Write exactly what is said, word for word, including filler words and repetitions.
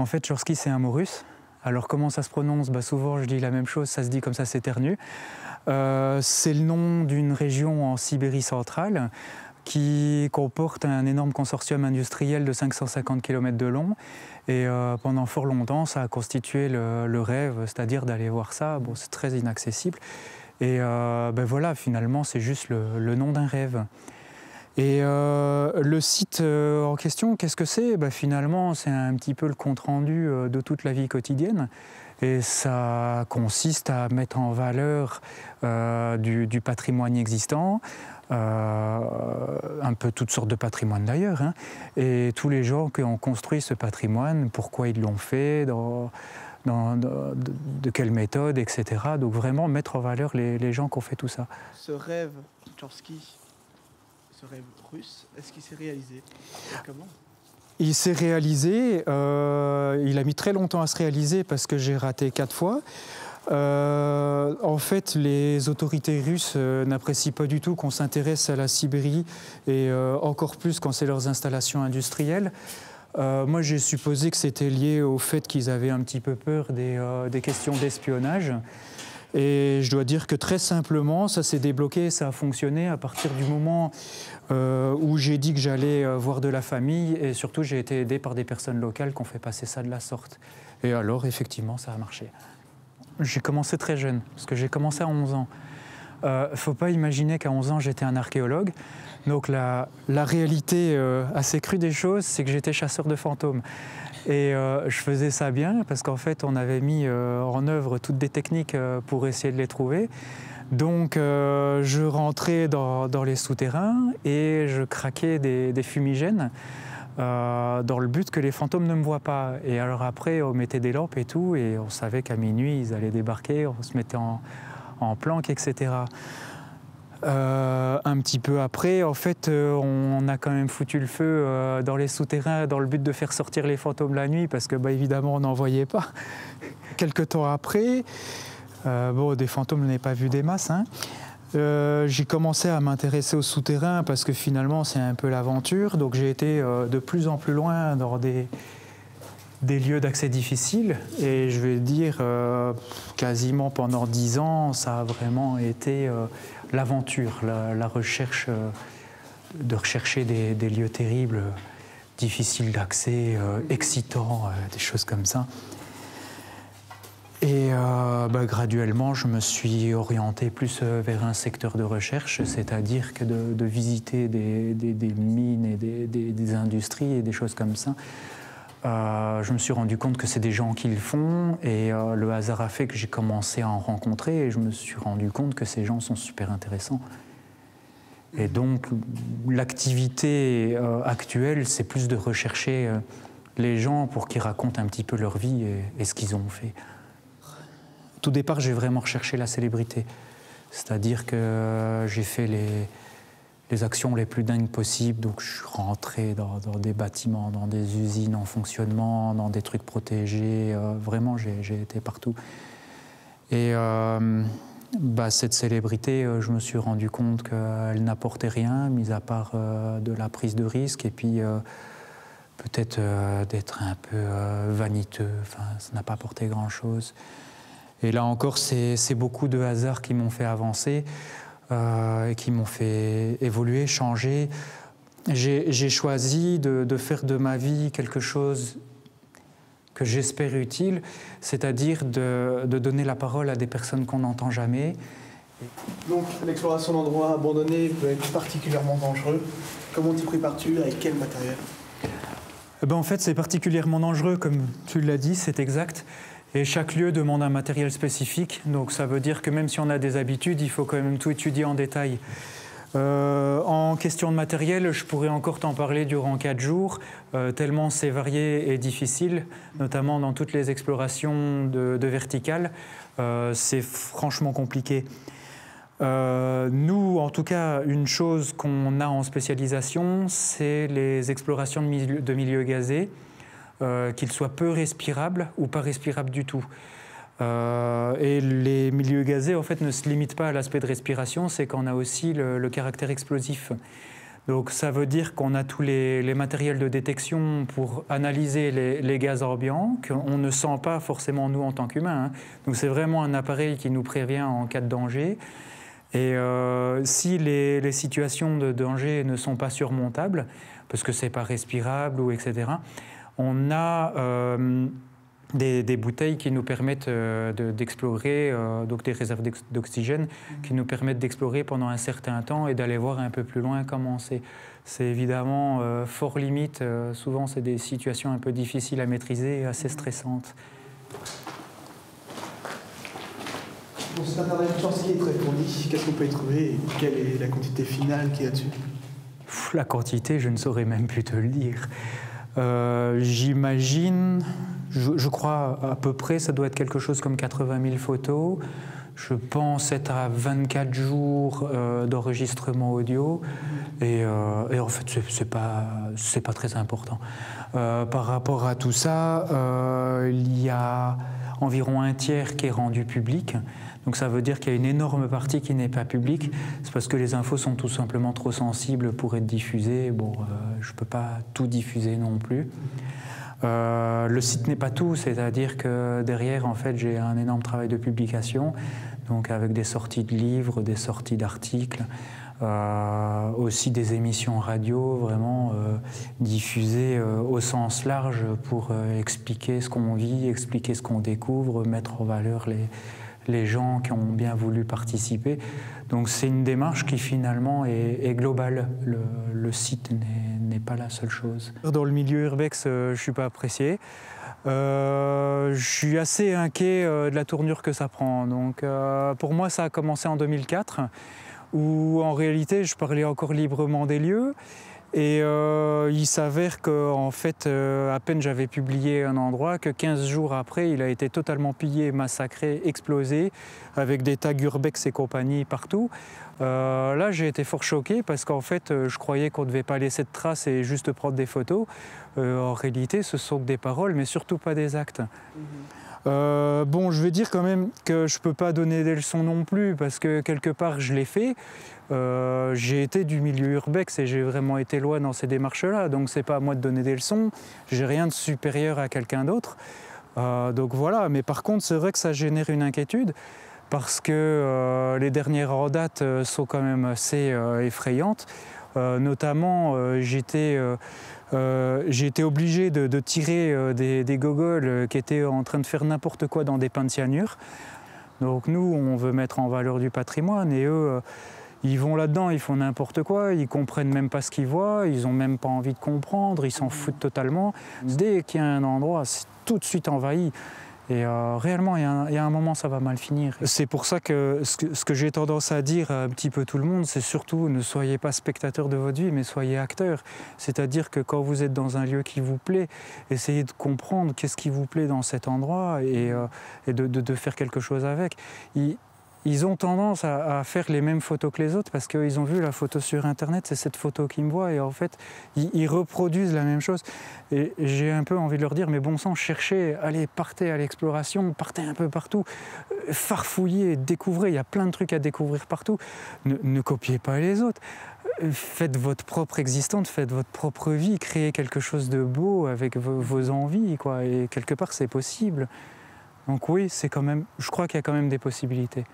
En fait, Tchorski, c'est un mot russe. Alors comment ça se prononce? Bah, souvent, je dis la même chose, ça se dit comme ça, c'est Tcherny. Euh, c'est le nom d'une région en Sibérie centrale qui comporte un énorme consortium industriel de cinq cent cinquante kilomètres de long. Et euh, pendant fort longtemps, ça a constitué le, le rêve, c'est-à-dire d'aller voir ça. Bon, c'est très inaccessible. Et euh, ben voilà, finalement, c'est juste le, le nom d'un rêve. Et euh, le site euh, en question, qu'est-ce que c'est? Bah, finalement, c'est un petit peu le compte-rendu euh, de toute la vie quotidienne. Et ça consiste à mettre en valeur euh, du, du patrimoine existant, euh, un peu toutes sortes de patrimoine d'ailleurs, hein, et tous les gens qui ont construit ce patrimoine, pourquoi ils l'ont fait, dans, dans, dans, de, de quelle méthode, et cetera. Donc vraiment mettre en valeur les, les gens qui ont fait tout ça. Ce rêve, Tchorski, ce rêve russe, est-ce qu'il s'est réalisé? Comment? Il s'est réalisé, euh, il a mis très longtemps à se réaliser parce que j'ai raté quatre fois. Euh, en fait, les autorités russes euh, n'apprécient pas du tout qu'on s'intéresse à la Sibérie et euh, encore plus quand c'est leurs installations industrielles. Euh, moi, j'ai supposé que c'était lié au fait qu'ils avaient un petit peu peur des, euh, des questions d'espionnage. Et je dois dire que très simplement, ça s'est débloqué, ça a fonctionné à partir du moment euh, où j'ai dit que j'allais euh, voir de la famille et surtout j'ai été aidé par des personnes locales qui ont fait passer ça de la sorte. Et alors, effectivement, ça a marché. J'ai commencé très jeune, parce que j'ai commencé à onze ans. Il euh, ne faut pas imaginer qu'à onze ans, j'étais un archéologue. Donc la, la réalité euh, assez crue des choses, c'est que j'étais chasseur de fantômes. Et euh, je faisais ça bien parce qu'en fait, on avait mis euh, en œuvre toutes des techniques euh, pour essayer de les trouver. Donc euh, je rentrais dans, dans les souterrains et je craquais des, des fumigènes euh, dans le but que les fantômes ne me voient pas. Et alors après, on mettait des lampes et tout et on savait qu'à minuit, ils allaient débarquer, on se mettait en... en planque, et cetera. Euh, un petit peu après, en fait, euh, on a quand même foutu le feu euh, dans les souterrains dans le but de faire sortir les fantômes la nuit parce que, bah, évidemment, on n'en voyait pas. Quelques temps après, euh, bon, des fantômes, je n'ai pas vu des masses, hein. Euh, j'ai commencé à m'intéresser aux souterrains parce que, finalement, c'est un peu l'aventure. Donc, j'ai été euh, de plus en plus loin dans des... des lieux d'accès difficiles et je vais dire euh, quasiment pendant dix ans ça a vraiment été euh, l'aventure, la, la recherche euh, de rechercher des, des lieux terribles, euh, difficiles d'accès, euh, excitants, euh, des choses comme ça. Et euh, bah, graduellement je me suis orienté plus vers un secteur de recherche, c'est-à-dire que de, de visiter des, des, des mines et des, des, des industries et des choses comme ça. Euh, je me suis rendu compte que c'est des gens qui le font et euh, le hasard a fait que j'ai commencé à en rencontrer et je me suis rendu compte que ces gens sont super intéressants. Et donc l'activité euh, actuelle, c'est plus de rechercher euh, les gens pour qu'ils racontent un petit peu leur vie et, et ce qu'ils ont fait. Tout départ, j'ai vraiment recherché la célébrité. C'est-à-dire que euh, j'ai fait les... les actions les plus dingues possibles, donc je suis rentré dans, dans des bâtiments, dans des usines en fonctionnement, dans des trucs protégés, euh, vraiment j'ai été partout. Et euh, bah, cette célébrité, euh, je me suis rendu compte qu'elle n'apportait rien, mis à part euh, de la prise de risque, et puis euh, peut-être euh, d'être un peu euh, vaniteux, enfin, ça n'a pas apporté grand-chose. Et là encore, c'est beaucoup de hasards qui m'ont fait avancer, Euh, qui m'ont fait évoluer, changer. J'ai choisi de, de faire de ma vie quelque chose que j'espère utile, c'est-à-dire de, de donner la parole à des personnes qu'on n'entend jamais. Donc l'exploration d'endroits abandonnés peut être particulièrement dangereux. Comment t'y prépares-tu? Avec quel matériel? Ben, en fait, c'est particulièrement dangereux, comme tu l'as dit, c'est exact. Et chaque lieu demande un matériel spécifique, donc ça veut dire que même si on a des habitudes, il faut quand même tout étudier en détail. Euh, en question de matériel, je pourrais encore t'en parler durant quatre jours, euh, tellement c'est varié et difficile, notamment dans toutes les explorations de, de verticales, euh, c'est franchement compliqué. Euh, nous, en tout cas, une chose qu'on a en spécialisation, c'est les explorations de milieux de milieu gazés. Euh, qu'ils soient peu respirables ou pas respirables du tout. Euh, et les milieux gazés, en fait, ne se limitent pas à l'aspect de respiration, c'est qu'on a aussi le, le caractère explosif. Donc ça veut dire qu'on a tous les, les matériels de détection pour analyser les, les gaz ambiants, qu'on ne sent pas forcément nous en tant qu'humains, hein. Donc c'est vraiment un appareil qui nous prévient en cas de danger. Et euh, si les, les situations de danger ne sont pas surmontables, parce que c'est pas respirable ou et cetera, on a euh, des, des bouteilles qui nous permettent euh, d'explorer, de, euh, donc des réserves d'oxygène qui nous permettent d'explorer pendant un certain temps et d'aller voir un peu plus loin comment c'est. C'est évidemment euh, fort limite. Euh, souvent, c'est des situations un peu difficiles à maîtriser et assez stressantes. Bon, c'est un appareil Tchorski très fourni. Qu'est-ce qu'on peut y trouver et quelle est la quantité finale qu'il y a dessus? La quantité, je ne saurais même plus te le dire. Euh, J'imagine, je, je crois à peu près, ça doit être quelque chose comme quatre-vingt mille photos. Je pense être à vingt-quatre jours euh, d'enregistrement audio. Et, euh, et en fait, c'est pas, c'est pas très important. Euh, par rapport à tout ça, euh, il y a environ un tiers qui est rendu public. Donc ça veut dire qu'il y a une énorme partie qui n'est pas publique. C'est parce que les infos sont tout simplement trop sensibles pour être diffusées. Bon, euh, je ne peux pas tout diffuser non plus. Euh, le site n'est pas tout, c'est-à-dire que derrière, en fait, j'ai un énorme travail de publication, donc avec des sorties de livres, des sorties d'articles, euh, aussi des émissions radio, vraiment euh, diffusées euh, au sens large pour euh, expliquer ce qu'on vit, expliquer ce qu'on découvre, mettre en valeur les... les gens qui ont bien voulu participer. Donc c'est une démarche qui finalement est, est globale. Le, le site n'est pas la seule chose. Dans le milieu urbex, euh, je suis pas apprécié. Euh, je suis assez inquiet euh, de la tournure que ça prend. Donc euh, pour moi, ça a commencé en deux mille quatre, où en réalité, je parlais encore librement des lieux. Et euh, il s'avère qu'en fait, euh, à peine j'avais publié un endroit, que quinze jours après, il a été totalement pillé, massacré, explosé, avec des tags urbex et compagnie partout. Euh, là, j'ai été fort choqué parce qu'en fait, je croyais qu'on ne devait pas laisser de traces et juste prendre des photos. Euh, en réalité, ce sont que des paroles, mais surtout pas des actes. Mmh. Euh, bon, je veux dire quand même que je ne peux pas donner des leçons non plus, parce que quelque part, je l'ai fait. Euh, j'ai été du milieu urbex et j'ai vraiment été loin dans ces démarches-là, donc c'est pas à moi de donner des leçons, j'ai rien de supérieur à quelqu'un d'autre. Euh, donc voilà, mais par contre, c'est vrai que ça génère une inquiétude, parce que euh, les dernières en date euh, sont quand même assez euh, effrayantes. Euh, notamment, euh, j'étais euh, euh, j'étais obligé de, de tirer euh, des, des gogoles euh, qui étaient en train de faire n'importe quoi dans des pains de cyanure. Donc nous, on veut mettre en valeur du patrimoine et eux, euh, ils vont là-dedans, ils font n'importe quoi, ils comprennent même pas ce qu'ils voient, ils ont même pas envie de comprendre, ils s'en foutent totalement. Dès qu'il y a un endroit, c'est tout de suite envahi. Et euh, réellement, il y, a un, il y a un moment, ça va mal finir. C'est pour ça que ce que, que j'ai tendance à dire à un petit peu tout le monde, c'est surtout ne soyez pas spectateur de votre vie, mais soyez acteur. C'est-à-dire que quand vous êtes dans un lieu qui vous plaît, essayez de comprendre qu'est-ce qui vous plaît dans cet endroit et, euh, et de, de, de faire quelque chose avec. Il, Ils ont tendance à, à faire les mêmes photos que les autres parce qu'ils ont vu la photo sur Internet, c'est cette photo qu'ils me voient et en fait, ils, ils reproduisent la même chose. Et j'ai un peu envie de leur dire, mais bon sang, cherchez, allez, partez à l'exploration, partez un peu partout, farfouillez, découvrez, il y a plein de trucs à découvrir partout. Ne, ne copiez pas les autres, faites votre propre existence, faites votre propre vie, créez quelque chose de beau avec vos, vos envies, quoi. Et quelque part, c'est possible. Donc oui, c'est quand même, je crois qu'il y a quand même des possibilités.